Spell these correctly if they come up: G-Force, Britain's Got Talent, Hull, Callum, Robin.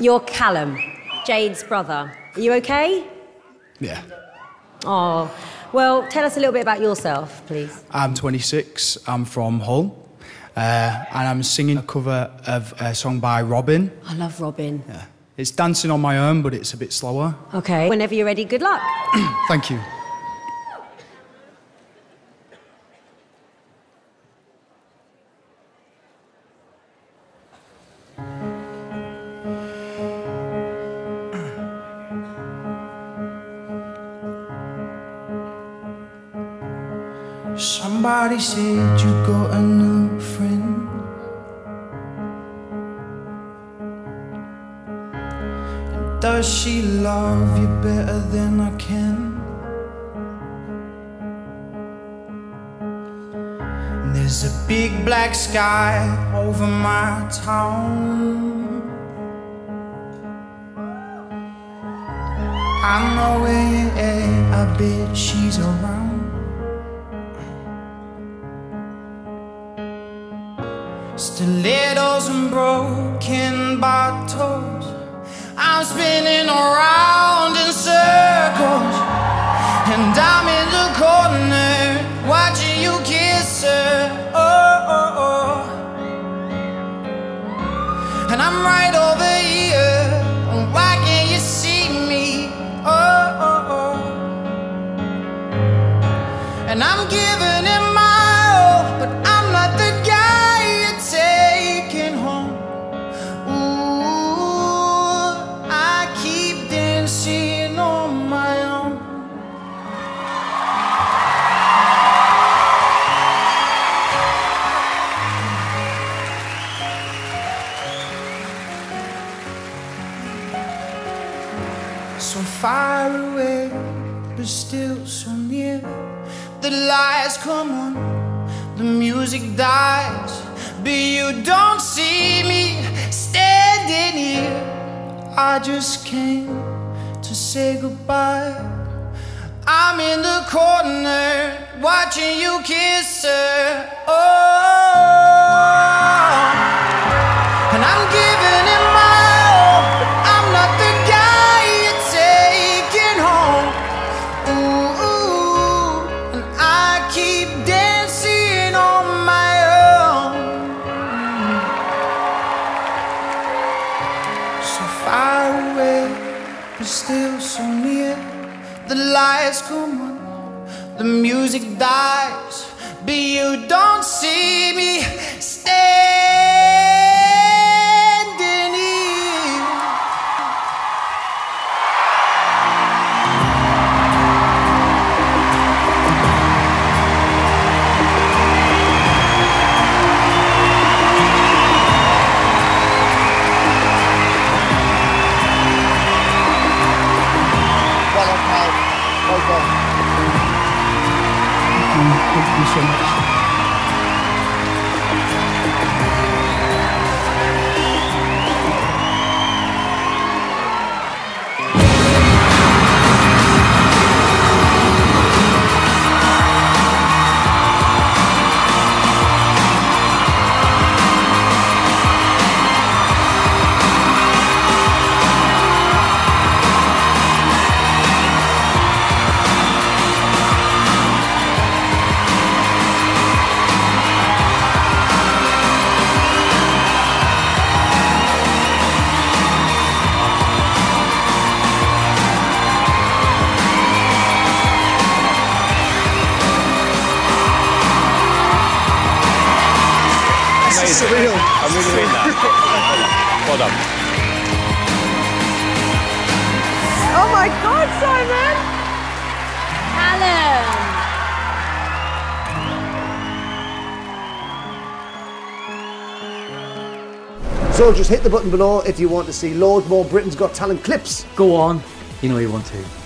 You're Callum, Jade's brother. Are you okay? Yeah. Oh, well, tell us a little bit about yourself, please. I'm 26. I'm from Hull. And I'm singing a cover of a song by Robin. I love Robin. Yeah. It's Dancing on My Own, but it's a bit slower. Okay. Whenever you're ready, good luck. Thank you. Somebody said you got a new friend. And does she love you better than I can? And there's a big black sky over my town. I know where you at, I bet she's around. Stilettos and broken bottles, I'm spinning around in circles, and I'm in the corner watching you kiss her. Oh, oh, oh. And I'm right over here, and why can't you see me? Oh, oh, oh. And I'm giving it my all, but I'm not the guy so far away, but still so near. The lights come on, the music dies, but you don't see me standing here. I just came to say goodbye. I'm in the corner watching you kiss her. Oh, and I'm giving it my all, but I'm not the guy you're taking home. Ooh, and I keep dancing on my own. So far away, but still so near. The lights come on, the music dies, but you don't see me standing here. Well done. Thank you so much. Surreal. I'm really doing that. Well done. Oh my God, Simon! Callum! So just hit the button below if you want to see loads more Britain's Got Talent clips. Go on. You know you want to.